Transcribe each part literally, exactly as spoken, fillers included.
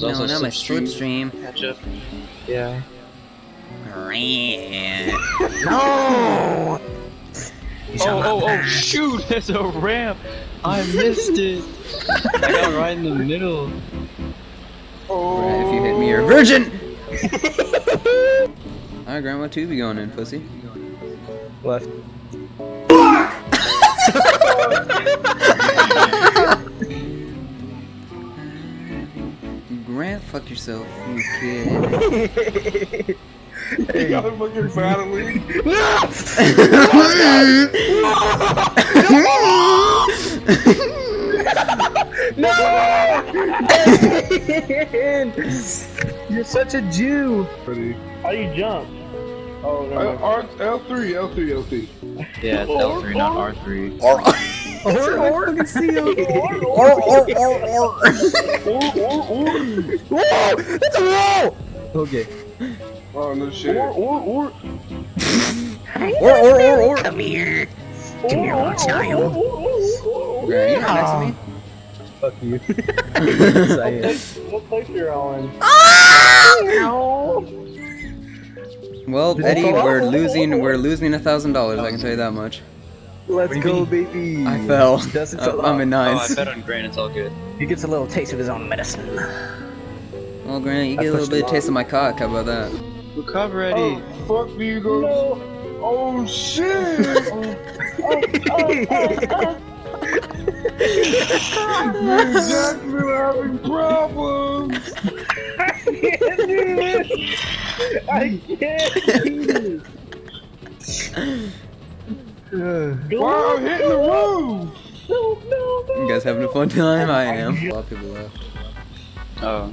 There's no, not my slip stream. Ketchup. Yeah. No! He's oh, oh, oh, shoot! There's a ramp! I missed it! I got right in the middle. Oh. Right, if you hit me, you're a virgin! Alright, Grandma, what tube you going in, pussy? Left. Grant, fuck yourself, you kid. Hey. Y'all fucking battling. No! No! No! You're such a Jew. How you jump? Oh no. L three, L three, L three. Yeah, it's L three, not R three. Or or or or or or or or or or or or or. Whoa! That's a wall! Okay. Oh no shit. Or or or Or or or or Come here. Come here, little child. You're not next to me. Fuck you. What place you're on? Well, Eddie, we're losing we're losing a thousand dollars, I can tell you that much. Let's go, baby. I fell. Uh, I'm in nines. Oh, I bet on Grant, it's all good. He gets a little taste of his own medicine. Well, Grant, you get a little bit of taste of my cock, how about that? Recover, Eddie. Oh, fuck you, go. No. Oh, shit! Oh, oh, oh, oh, oh. Exactly, we're having problems! I can't do this! I can't do this! Wow, I'm hitting the roof! No, no, no! You guys having a fun time? I am. A lot of people left. Oh.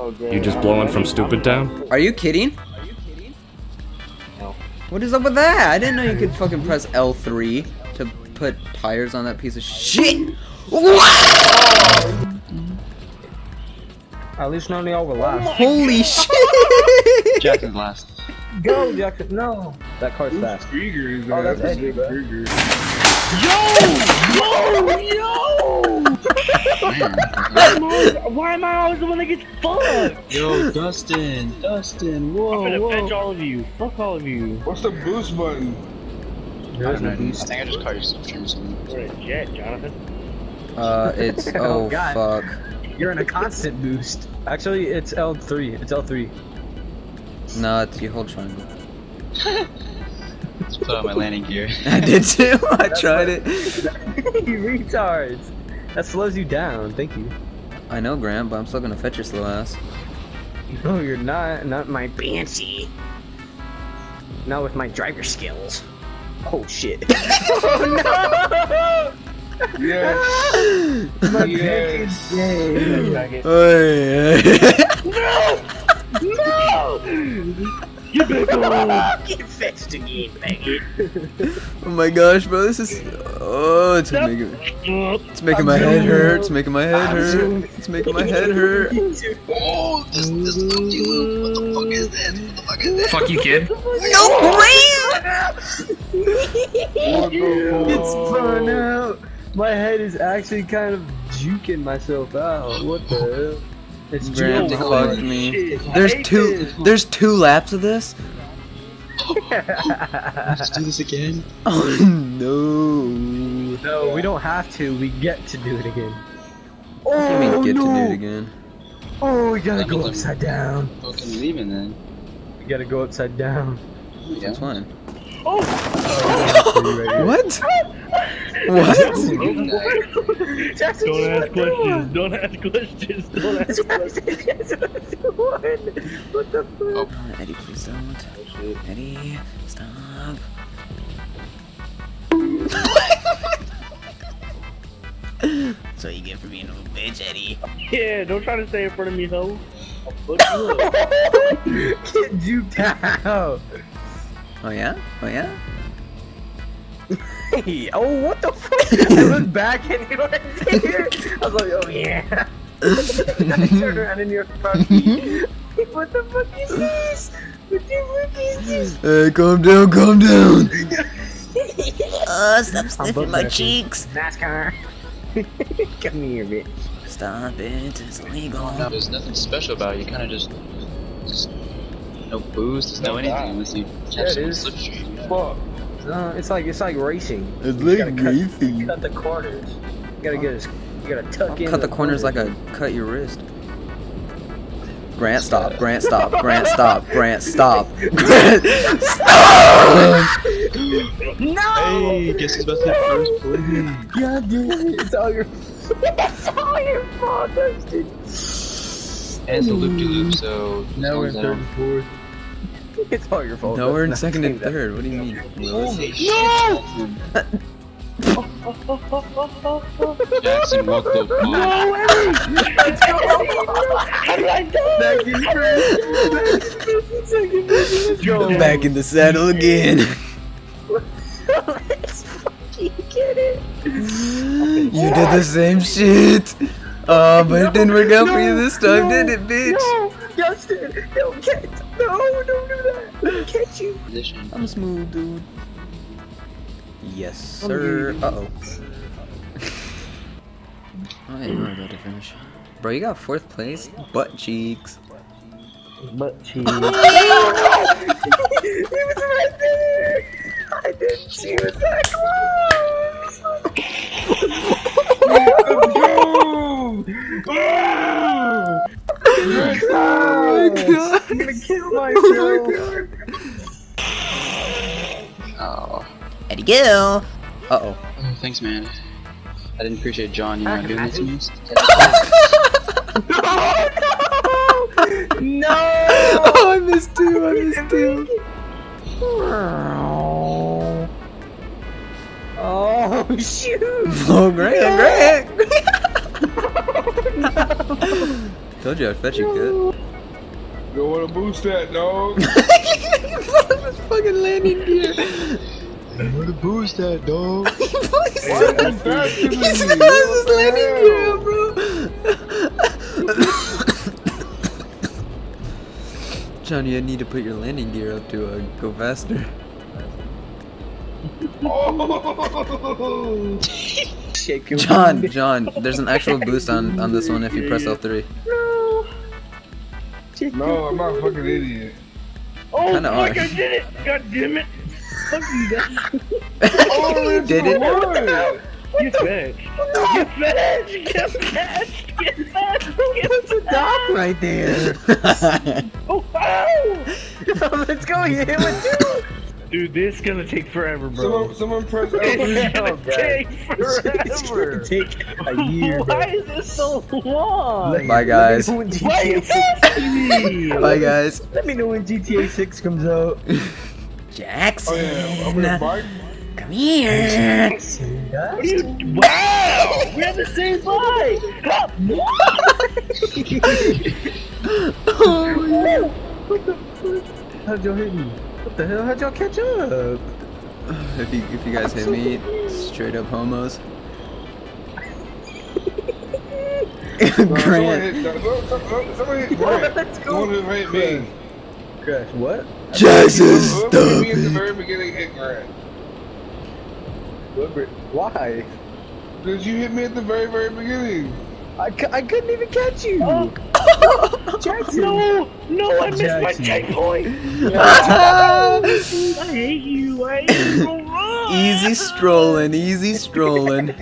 Oh, you just blowing from Stupid Town? Are you kidding? Are you kidding? No. What is up with that? I didn't know you could fucking press L three to put tires on that piece of shit! At least none of y'all were last. Holy shit! Jackson's last. Go, Jackson! No! That car's fast. Oh, that's that's Eddie, bro. Yo! Yo! Yo! Always, why am I always the one that gets fucked? Yo, Dustin, Dustin, whoa, I'm gonna pinch all of you. Fuck all of you. What's the boost button? I, don't know, boost. I think I just caught your substream. You're in a jet, Jonathan. Uh, it's oh, oh God. Fuck. You're in a constant boost. Actually, it's L three. It's L three. No, it's you hold triangle. Let's put on my landing gear. I did too. I That's tried it. You retards. That slows you down, thank you. I know, Grant, but I'm still gonna fetch your slow ass. No, you're not. Not my fancy. Not with my driver skills. Oh, shit. Oh, no! Yes! My yes! Yes. Oh, yeah. No! No! You get fixed again, maggot. Oh my gosh, bro, this is. Oh, it's making, it's making my head hurt. It's making my head hurt. It's making my head hurt. Oh, this this empty loop. What the fuck is this? What the fuck is this? Fuck you, kid. No way! It's burn out. My head is actually kind of juking myself out. What the hell? It's Grant clogged me. There's two. This. There's two laps of this. Let's do this again. Oh no! No, we don't have to. We get to do it again. Oh, what do you mean get no. to do it again? Oh, we gotta that go upside down. Fucking leaving then. We gotta go upside down. Yeah. That's fine. Oh! Oh. What? What? Jackson, don't ask questions. Don't ask questions. Don't ask questions. What the fuck? Oh, Eddie, please don't. Oh, Eddie, stop. So you get for being a little bitch, Eddie. Yeah, don't try to stay in front of me, though. I'll fuck you up. Get juked out. Oh yeah? Oh yeah? Hey, oh what the fuck? I looked back and you went here. I was like, oh yeah. I turned around and you're fucking. What the fuck is this? What the fuck is this? Hey, calm down, calm down. Oh, stop sniffing my cheeks. NASCAR. Come here, bitch. Stop it, it's illegal. No, there's nothing special about it, you kind of just, just... No boost, there's no, no anything unless you... Yeah, it is. Fuck. Uh, it's like, it's like racing. It's you like gotta racing. Cut, cut the corners. You gotta get his, you gotta tuck I'll in. Cut the corners like a cut your wrist. Grant, stop. Grant, stop. Grant, stop. Grant, stop. Grant, stop! No! Hey, guess who's about to have first place? Yeah, dude. It's all your... It's all your fault, dude. And it's a loop-de-loop, so... Now we're in third and fourth. It's all your fault. No, we're in second and third. What do you mean? No! Jackson walked the ball. No way! Let's go! How did I go? Back in first. Go back in the saddle again. Let's fucking get it. You did the same shit. Oh, but no, it didn't work out no, for you this time, no, did it, bitch? No, Justin, don't catch. No, don't do that. Don't catch you. I'm smooth, dude. Yes, sir. Uh oh. I didn't know about to finish. Bro, you got fourth place? Butt cheeks. Butt cheeks. He was right there! I didn't see it that close! Boom! Boom! Oh my god! I'm gonna kill myself! Eddie Gill! Uh oh. Oh, thanks, man. I didn't appreciate John, you know, doing this to me. No! No! No! Oh, I missed two! I missed two! Oh, shoot! Oh, great! Oh, great! No. Told you I'd fetch you good. Don't wanna boost that, dog! This fucking landing gear! I'm gonna boost that, dog. He's fast as landing gear, bro. Johnny, I need to put your landing gear up to uh, go faster. Oh. John, John, there's an actual boost on on this one if you press L three. No. No, I'm not a fucking idiot. Oh, fuck, I did it! God damn it! Oh, you did it? What the, what you finished. You finished. Get finished. Get finished. That's a dog right there. Oh, oh. Let's go. You hit with two. Dude, this is gonna take forever, bro. Someone, someone press L three. It's gonna oh, take forever. It's gonna take a year. Why is this so long? Bye, guys. Why are you asking me? Bye, guys. Let me know when G T A six comes out. Jackson, oh, yeah. uh, come here. Jackson. What are you? Wow, we have the same bike. Oh my god! What the fuck? How'd y'all hit me? What the hell? How'd y'all catch up? If you if you guys I'm hit so me, confused. Straight up homos. Grant. Let's go. Crash. What? Jesus! What would be at the very beginning hit Grant? Why? Because you hit me at the very, very beginning. I, c I couldn't even catch you! Oh. Jackson! No! No, I missed Jackson. My checkpoint! I hate you! I hate you! Easy strolling, easy strolling.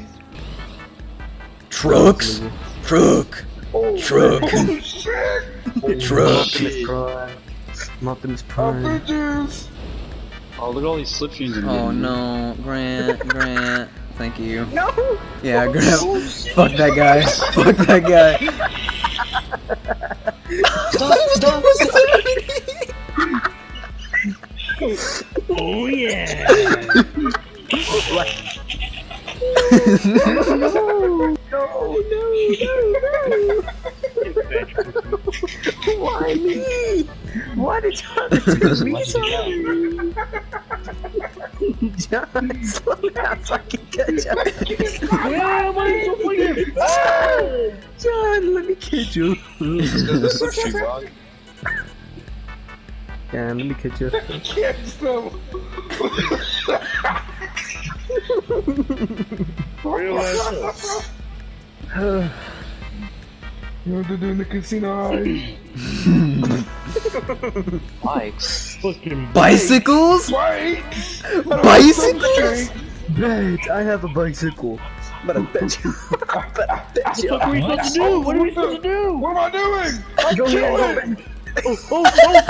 Trucks! Truck! Oh, truck! Oh, shit. Truck! Truck! Muffins prime. Oh, look at all these slip sheets in here. Oh no, Grant, Grant. Thank you. No! Yeah, oh, Grant. Oh, fuck that guy. Fuck that guy. Stop, stop, stop. Oh yeah. No, no, no, no. Why me? Why did John do me so John, slow down so I can catch up. Yeah, why are you playing? Oh, John, let me catch you. John, let me catch you. I can't stop. Realize You want to do in the casino? Bikes. Fucking bicycles? Bikes! Bicycles? Bitch, I have a bicycle. But I bet you. I bet, I bet you. What are we supposed to do? What are we supposed to do? What am I doing? I'm killing! Oh, oh, oh!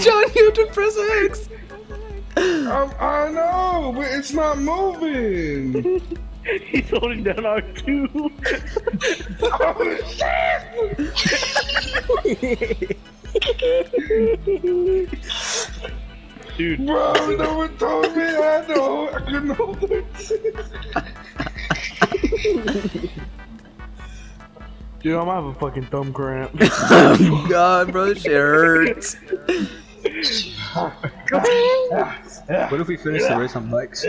John, you have to press X! Um, I know, but it's not moving! He's holding down R two! Oh shit! Dude. Bro, no one told me I know! I couldn't hold it! Dude, I'm gonna have a fucking thumb cramp. Oh god, bro, this shit hurts! What if we finish the race on bikes?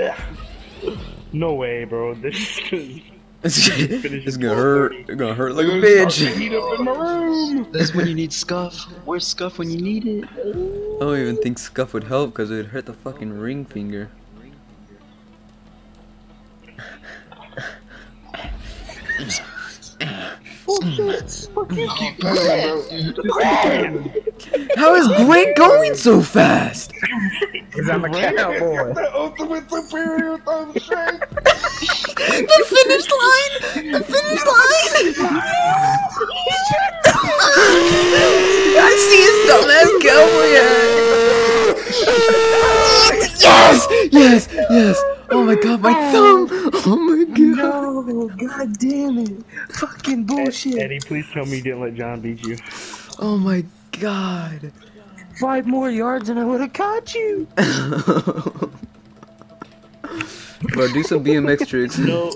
No way, bro. This is it's gonna hurt. It's gonna hurt like a bitch. Heat up in my room. That's when you need scuff. Where's scuff when you need it? I don't even think scuff would help because it would hurt the fucking ring finger. How is Grant going so fast? Because I'm a cowboy. The ultimate superior thumb shape. The finish line. The finish line. I see his dumbass cowboy. Yes. Yes. Yes. Oh my god, my thumb! Oh my god! No, god damn it! Fucking bullshit! Eddie, please tell me you didn't let John beat you. Oh my god! Five more yards and I would have caught you! Bro, do some B M X tricks. No.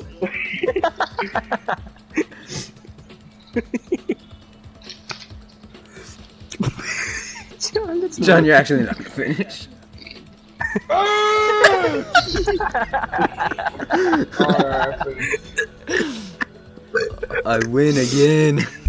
John, that's John, you're actually not gonna finish. I win again.